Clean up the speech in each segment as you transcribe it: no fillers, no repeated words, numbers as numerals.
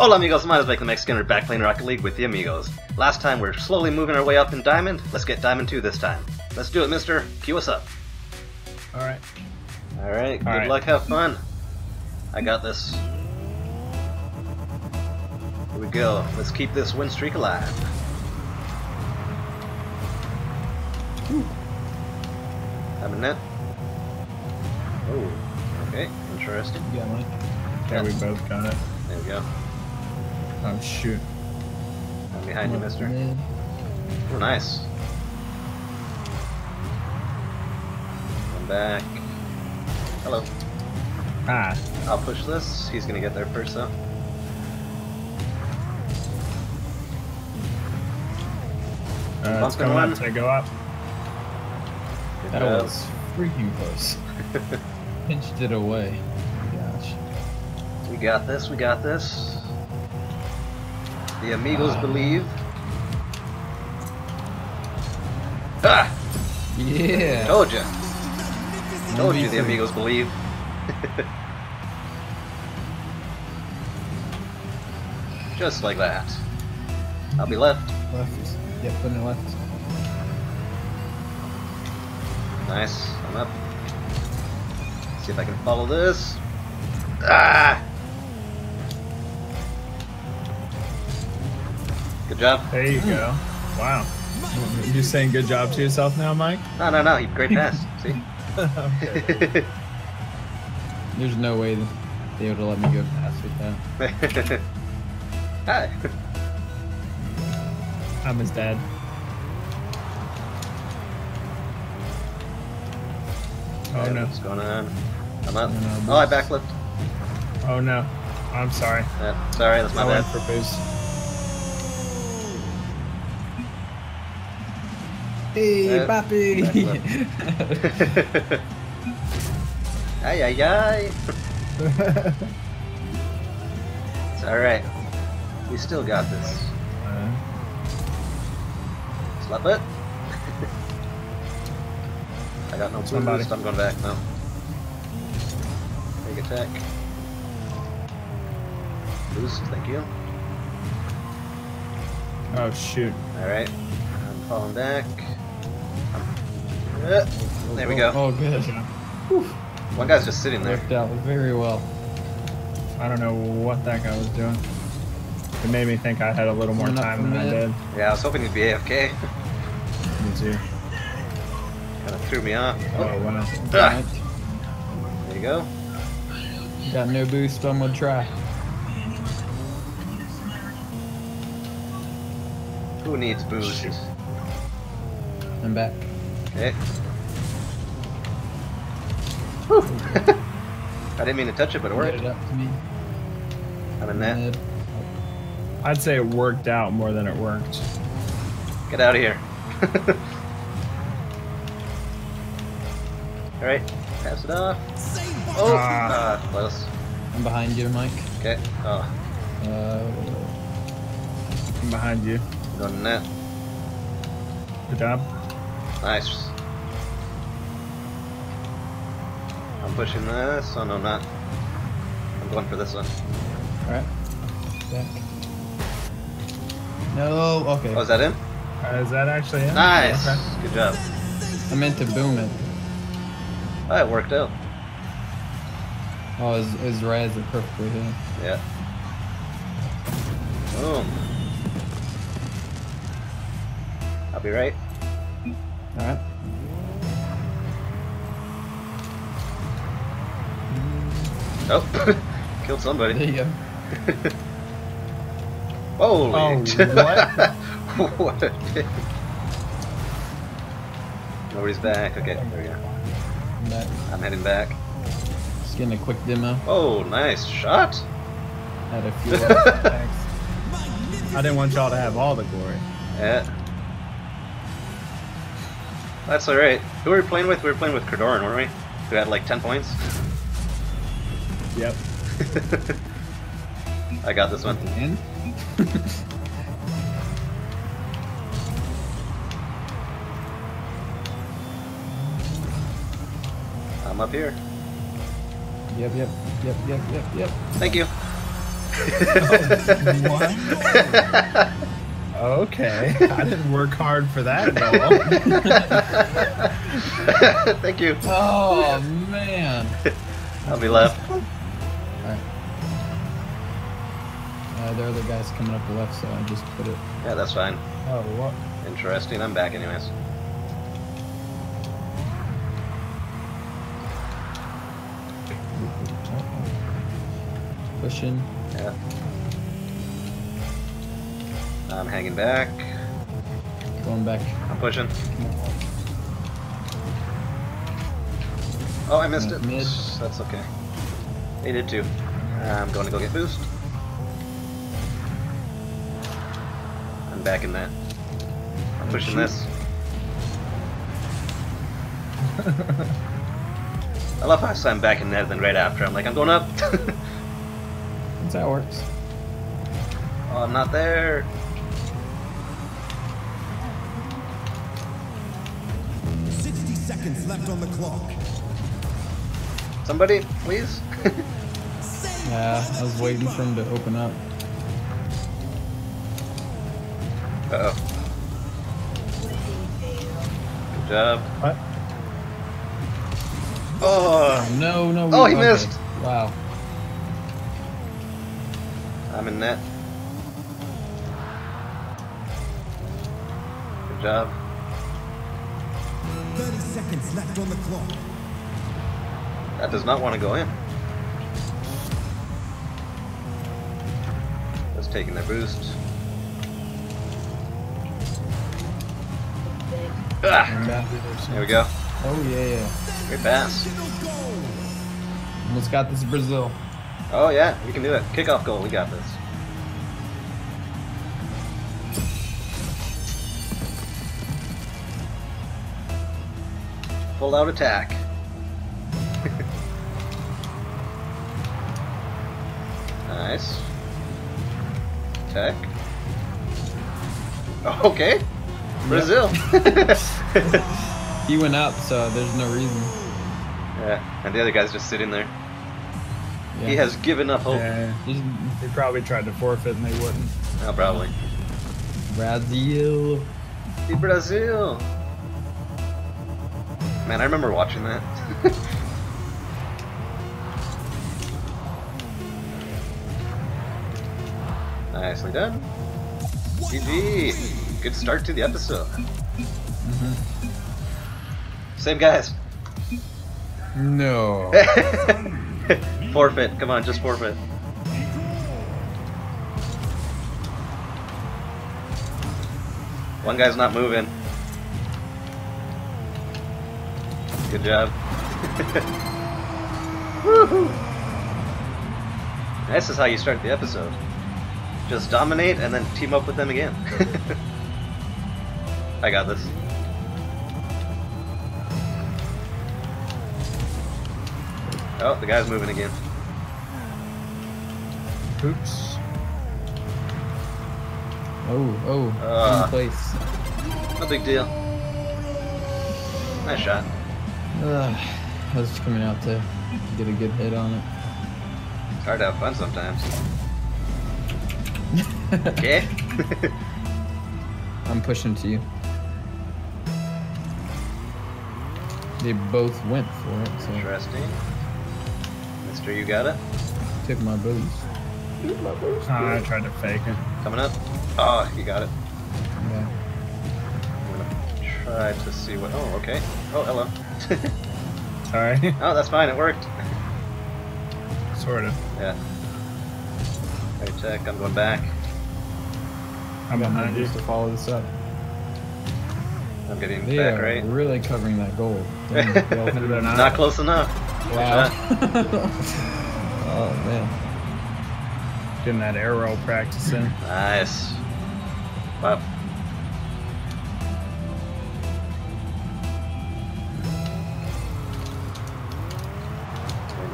Hola amigos, might as well make the Mexican or back playing Rocket League with the amigos. Last time we're slowly moving our way up in Diamond, let's get Diamond 2 this time. Let's do it, mister. Cue us up. Alright. Alright, good luck, have fun. I got this. Here we go. Let's keep this win streak alive. Have a net. Oh, okay, interesting. Yeah, one. Yeah, we both got it. There we go. Oh shoot. I'm behind you, mister. Oh, nice. I'm back. Hello. Ah. I'll push this. He's gonna get there first, though. It's coming up. It's gonna go up. That was freaking close. Pinched it away. Gosh. We got this. We got this. The amigos believe. Ah! Yeah. Told you. Told you the amigos believe. Just like that. I'll be left. Left. Yep, put it left. Nice. I'm up. Let's see if I can follow this. Ah! Good job. There you go. Wow. You just saying good job to yourself now, Mike? No, no, no. Great pass. See? Okay. There's no way they would have let me go past with that. Hi. I'm his dad. Oh no. What's going on? I'm up. Oh, no, I backflipped. Oh no. I'm sorry. Yeah, sorry, that's my bad. I went for boost. Hey, Papi! Ay, ay, ay! It's alright. We still got this. Slap it. I got no boost, I'm going back now. Big attack. Boost, thank you. Oh shoot. Alright, I'm falling back. There we go. Oh, good. One guy's just sitting there. Worked out very well. I don't know what that guy was doing. It made me think I had a little more time than I did. Yeah, I was hoping he'd be AFK. Me too. Kind of threw me off. Oh, wow. Ah. There you go. Got no boost, but I'm gonna try. Who needs boost? I'm back. Okay. Whew. I didn't mean to touch it, but it worked. I'm in that. I'd say it worked out more than it worked. Get out of here. Alright, pass it off. Oh, close. I'm behind you, Mike. Okay. Oh. I'm behind you. Done that. Good job. Nice. I'm pushing this. Oh, no, I'm not. I'm going for this one. Alright. Yeah. No, okay. Oh, is that him? Is that actually him? Nice! Okay. Good job. I meant to boom it. Oh, it worked out. Oh, his res are perfectly hit. Yeah. Boom. I'll be right. Alright. Oh, killed somebody. There you go. Holy! Oh, what? What a dick. Nobody's back. Okay, there we go. I'm heading back. Just getting a quick demo. Oh, nice shot! Had a few attacks. I didn't want y'all to have all the glory. Yeah. That's alright. Who were we playing with? We were playing with Kordoran, weren't we? Who had like 10 points? Yep. I got this one. In? I'm up here. Yep. Thank you. What? Okay. I didn't work hard for that at all. Thank you. Oh, man. I'll be left. Alright. There are other guys coming up the left, so I just put it... Yeah, that's fine. Oh, what? Interesting. I'm back anyways. Pushing. Yeah. I'm hanging back. Going back. I'm pushing. Oh, I missed it. Mid. That's okay. They did too. I'm going to go get boost. I'm back in that. I'm pushing this. I love how I saw him back in that and then right after. I'm like, I'm going up. That's how it works. Oh, I'm not there. Left on the clock. Somebody, please. Yeah, I was waiting for him to open up. Uh oh. Good job. What? Oh no, no. Oh, he missed. Wow. I'm in net. Good job. 30 seconds left on the clock. That does not want to go in. That's taking their boost. Ah, there we go. Oh yeah. Great pass. Almost got this Brazil. Oh yeah, we can do it. Kickoff goal, we got this. Full out attack. Nice. Attack. Okay. Brazil. Yep. He went up, so there's no reason. Yeah, and the other guy's just sitting there. Yeah. He has given up hope. Yeah. They probably tried to forfeit and they wouldn't. Oh, probably. Brazil. The Brazil. Man, I remember watching that. Nicely done. GG. Good start to the episode. Mm-hmm. Same guys. No. Forfeit. Come on, just forfeit. One guy's not moving. Good job. Woohoo! This is how you start the episode. Just dominate and then team up with them again. I got this. Oh, the guy's moving again. Oops. Oh, oh. In place. No big deal. Nice shot. I was just coming out to get a good hit on it. It's hard to have fun sometimes. Okay. I'm pushing to you. They both went for it. So. Interesting. Mister, you got it? Took my boost. I tried to fake it. Coming up. Oh, you got it. Yeah. Try to see what. Oh, okay. Oh, hello. Sorry. Oh, that's fine. It worked. Sort of. Yeah. Right, check. I'm going back. I'm behind you to follow this up. I'm getting they back, right? Really covering that goal. Not close enough. Wow. Oh man. Getting that air roll practicing. Nice. Wow.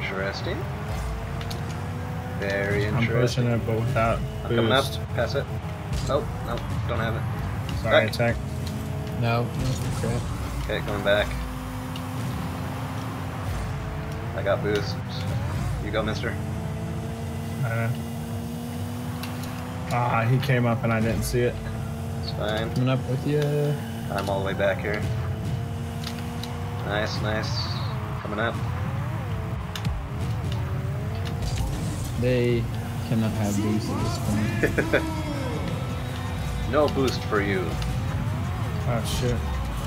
Interesting. Very interesting. I'm pushing it, but without boost. I'm coming up. Pass it. Oh, no. Don't have it. Sorry, attack. No. Okay. Okay, going back. I got boost. You go, mister. Ah, he came up and I didn't see it. It's fine. Coming up with you. I'm all the way back here. Nice, nice. Coming up. They cannot have boost at this point. No boost for you. Oh, shit.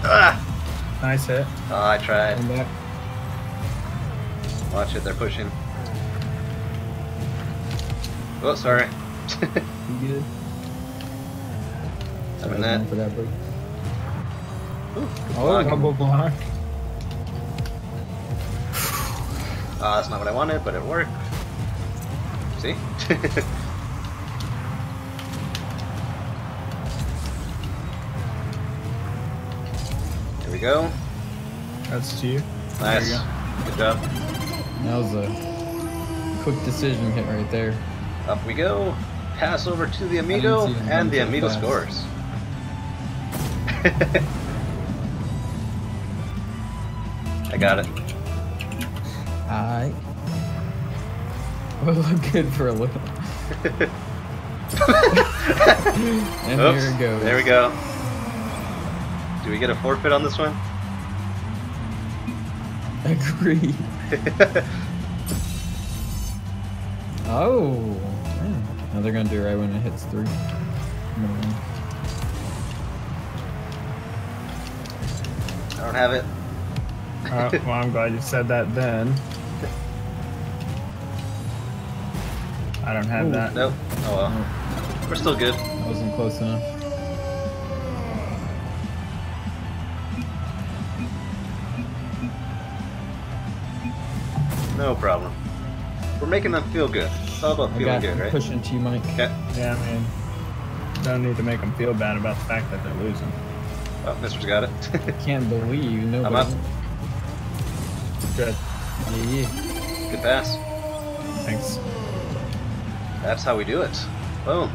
Ah! Nice hit. Oh, I tried. Come back. Watch it, they're pushing. Oh, sorry. You good? Having that. For that break. Ooh, oh, double block. Ah, that's not what I wanted, but it worked. See? There we go. That's to you. Nice. You go. Good job. That was a quick decision hit right there. Up we go. Pass over to the Amigo, and the Amigo scores. I got it. Alright. We'll look good for a little. And oops, here it goes. There we go. Do we get a forfeit on this one? Agreed. Oh. Yeah. Now they're going to do it right when it hits 3. I don't have it. Well, I'm glad you said that then. I don't have that. Nope. Oh well. Nope. We're still good. That wasn't close enough. No problem. We're making them feel good. It's all about feeling good, right? Pushing to you, Mike. Okay. Yeah, I mean, don't need to make them feel bad about the fact that they're losing. Oh, Mister's got it. I can't believe nobody. I'm up. Good. Yeah. Good pass. Thanks. That's how we do it. Boom.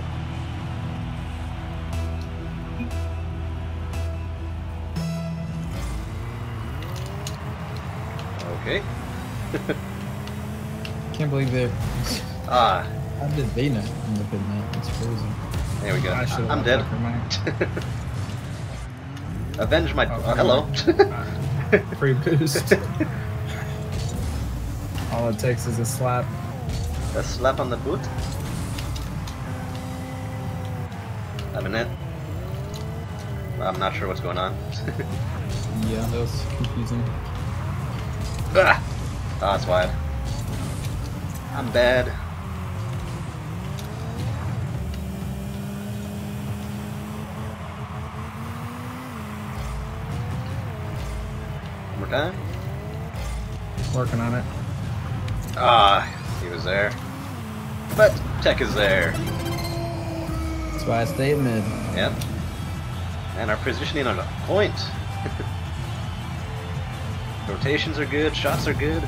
Okay. Can't believe they're... Ah. How did they not end up in that? It's crazy. There we go. I'm dead. Avenge my... Oh, hello. Free boost. All it takes is a slap. A slap on the boot. Having it. I'm not sure what's going on. Yeah, that was confusing. Ah! Oh, it's wide. I'm bad. One more time. Working on it. Ah, he was there. But Tech is there. That's why I stayed mid. Yep. And our positioning on a point. Rotations are good, shots are good.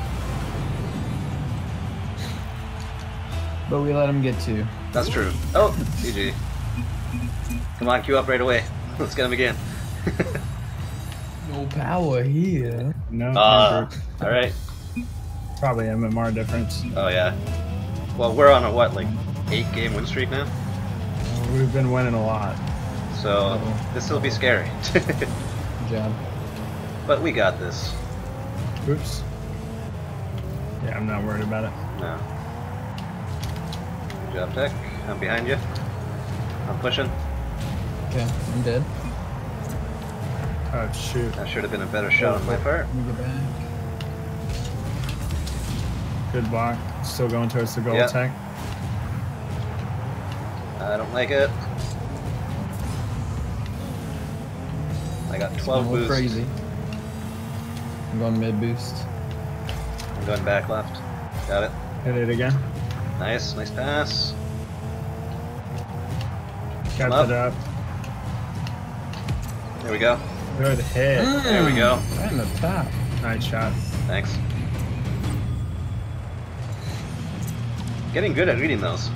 But we let him get two. That's true. Oh, GG. Come on, queue up right away. Let's get him again. No power here. No. All right. Probably MMR difference. Oh yeah. Well, we're on a what, like 8-game win streak now? We've been winning a lot. So this will be scary. Good job. But we got this. Oops. Yeah, I'm not worried about it. No. Good job, Tech. I'm behind you. I'm pushing. Okay, I'm dead. Oh shoot. That should have been a better shot on my part. Let me get back. Good block. Still going towards the goal attack. I don't like it. I got 12 boost. Crazy. I'm going mid boost. I'm going back left. Got it. Hit it again. Nice, nice pass. Got it up. There we go. Good hit. There we go. Right in the top. Nice shot. Thanks. Getting good at reading those.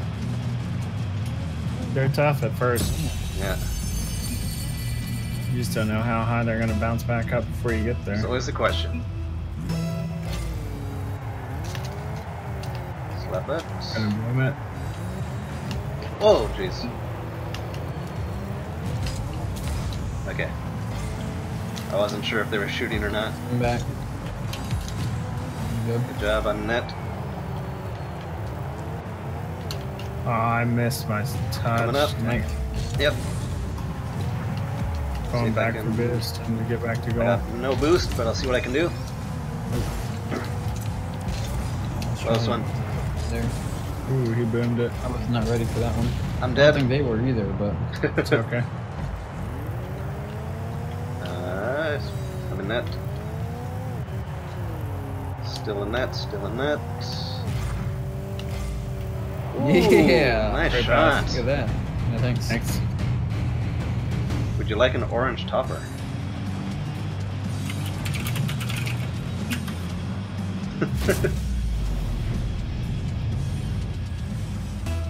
They're tough at first. Yeah. You just don't know how high they're gonna bounce back up before you get there. It's always the question. Slap it. Gonna boom it. Oh, jeez. Okay. I wasn't sure if they were shooting or not. I'm back. Good. Good job on net. Oh, I missed my touch. Coming up. Nick. Yep. Going back for boost. I'm going to get back to goal. No boost, but I'll see what I can do. Close one. There. Ooh, he boomed it. I was not ready for that one. I'm dead. I don't think they were either, but it's okay. Nice. I'm in net. Still in net, still in net. Ooh, yeah. Nice Great shot. Look at that. No, thanks. Thanks. Would you like an orange topper?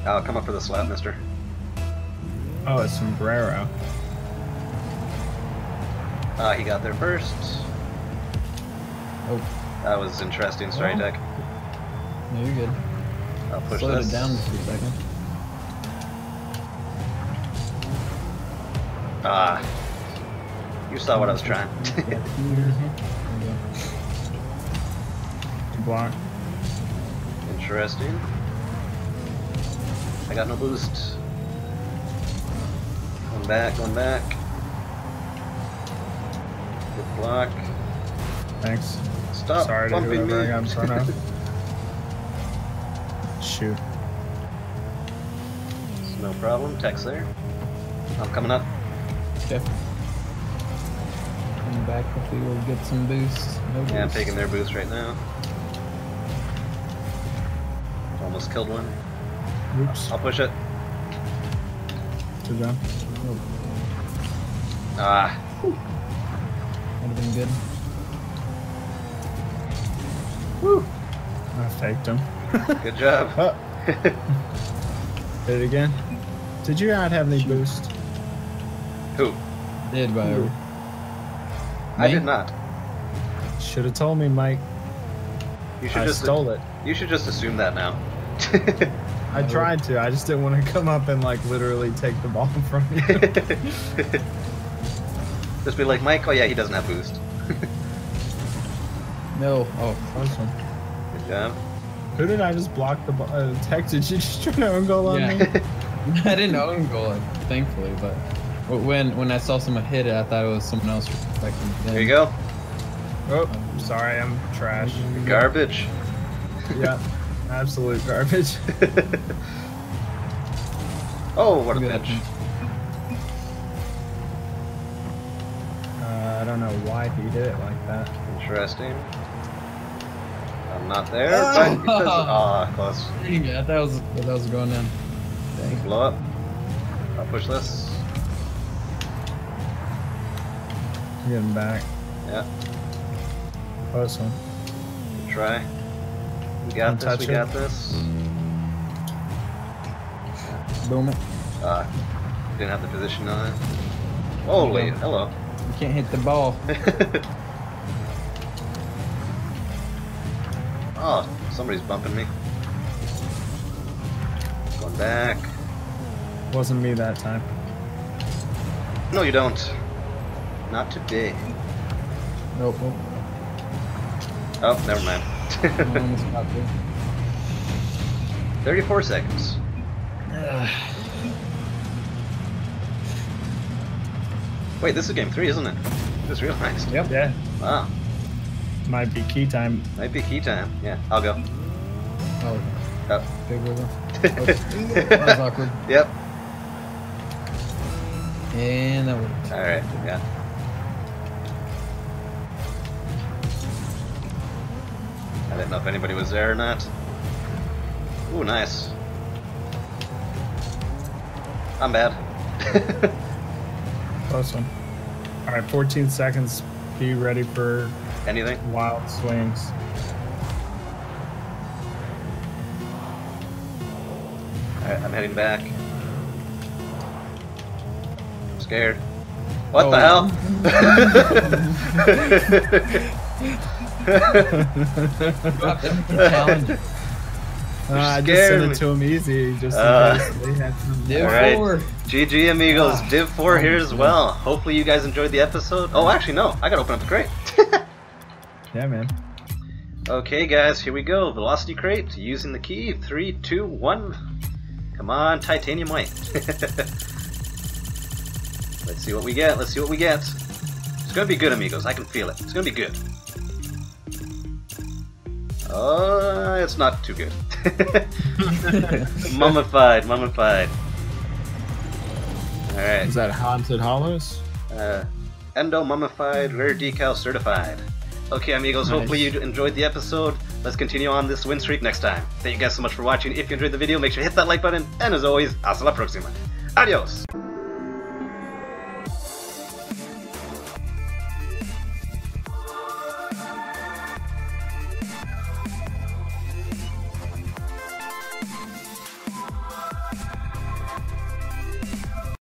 I'll come up for the slap, mister. Oh, a sombrero. Ah, he got there first. Oh. That was interesting, sorry, Deck. No, you're good. I'll push Slow this. Slow it down for a second. Ah. You saw what I was trying. Block. Interesting. I got no boost. Going back, going back. Good block. Thanks. Stop Sorry bumping me. I'm sorry. Shoot. It's no problem. Tech's there. I'm coming up. Okay. Coming back. Hopefully we'll get some boost. No boost. Yeah, I'm taking their boost right now. Almost killed one. Oops. I'll push it. Good job. Oh. Ah. Would have been good. Woo. I faked him. Good job. Oh. Did it again. Did you not have any boost? Who? Did, by the way. I did not. Should have told me, Mike. You should stole it. You should just assume that now. I tried to. I just didn't want to come up and like literally take the ball from you. Just be like, Mike. Oh yeah, he doesn't have boost. No. Oh, close one. Good job. Who did I just block the ball? Tech, did you just try to own goal on me? I didn't own goal, thankfully, but when I saw someone hit it, I thought it was someone else. There you go. Oh, sorry, I'm trash. Garbage. Yeah. Absolute garbage. Oh, what a pitch. I don't know why he did it like that. Interesting. I'm not there. Ah, oh, close. Dang it, that was going down. Dang. Blow up. I'll push this. Get him back. Yeah. Close one. Good try. We got this, we got this. Boom it. Didn't have the position on it. Oh, wait, hello. You can't hit the ball. Oh, somebody's bumping me. Going back. Wasn't me that time. No, you don't. Not today. Nope. Oh, never mind. 34 seconds. Wait, this is game 3, isn't it? I just realized. Yep. Yeah. Wow. Might be key time. Might be key time. Yeah, I'll go. Oh. Oh. Big wiggle. That was awkward. Yep. And that worked. Alright, yeah. I didn't know if anybody was there or not. Ooh, nice. I'm bad. Awesome. Alright, 14 seconds. Be ready for anything. Wild swings. Alright, I'm heading back. I'm scared. What the hell? I just sent it to him easy. Just they had some Div 4. GG amigos. Div 4 here as well. Hopefully you guys enjoyed the episode. Oh, actually no. I gotta open up the crate. Yeah, man. Okay, guys. Here we go. Velocity crate. Using the key. 3, 2, 1. Come on, titanium white. Let's see what we get. Let's see what we get. It's gonna be good, amigos. I can feel it. It's gonna be good. Oh, it's not too good. mummified. Alright. Is that Haunted Hollows? Endo mummified, rare decal certified. Okay, amigos, nice. Hopefully you enjoyed the episode. Let's continue on this win streak next time. Thank you guys so much for watching. If you enjoyed the video, make sure to hit that like button. And as always, hasta la próxima. Adios!